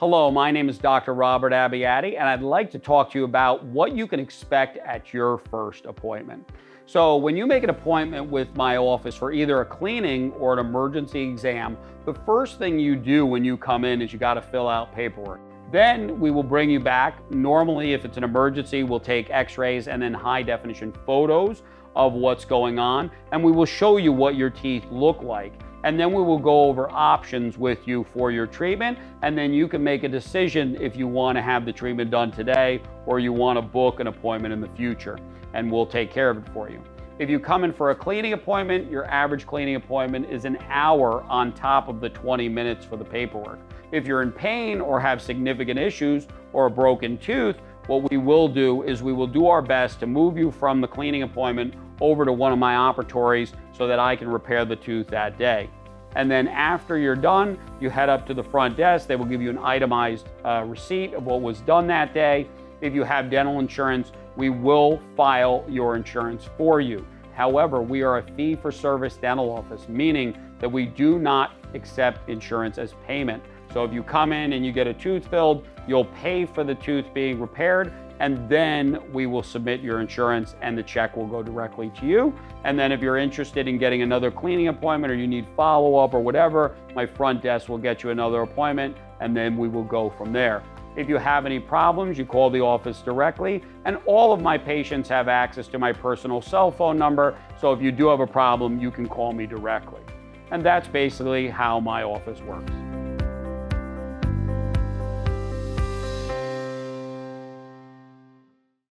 Hello, my name is Dr. Robert Abbiati, and I'd like to talk to you about what you can expect at your first appointment. So when you make an appointment with my office for either a cleaning or an emergency exam, the first thing you do when you come in is you got to fill out paperwork. Then we will bring you back. Normally, if it's an emergency, we'll take x-rays and then high-definition photos of what's going on, and we will show you what your teeth look like. And then we will go over options with you for your treatment, and then you can make a decision if you want to have the treatment done today or you want to book an appointment in the future, and we'll take care of it for you. If you come in for a cleaning appointment, your average cleaning appointment is an hour on top of the 20 minutes for the paperwork. If you're in pain or have significant issues or a broken tooth, what we will do is we will do our best to move you from the cleaning appointment over to one of my operatories so that I can repair the tooth that day. And then after you're done, you head up to the front desk. They will give you an itemized receipt of what was done that day. If you have dental insurance, we will file your insurance for you. However, we are a fee-for-service dental office, meaning that we do not accept insurance as payment. So if you come in and you get a tooth filled, you'll pay for the tooth being repaired, and then we will submit your insurance and the check will go directly to you. And then if you're interested in getting another cleaning appointment or you need follow-up or whatever, my front desk will get you another appointment, and then we will go from there. If you have any problems, you call the office directly, and all of my patients have access to my personal cell phone number, so if you do have a problem, you can call me directly. And that's basically how my office works.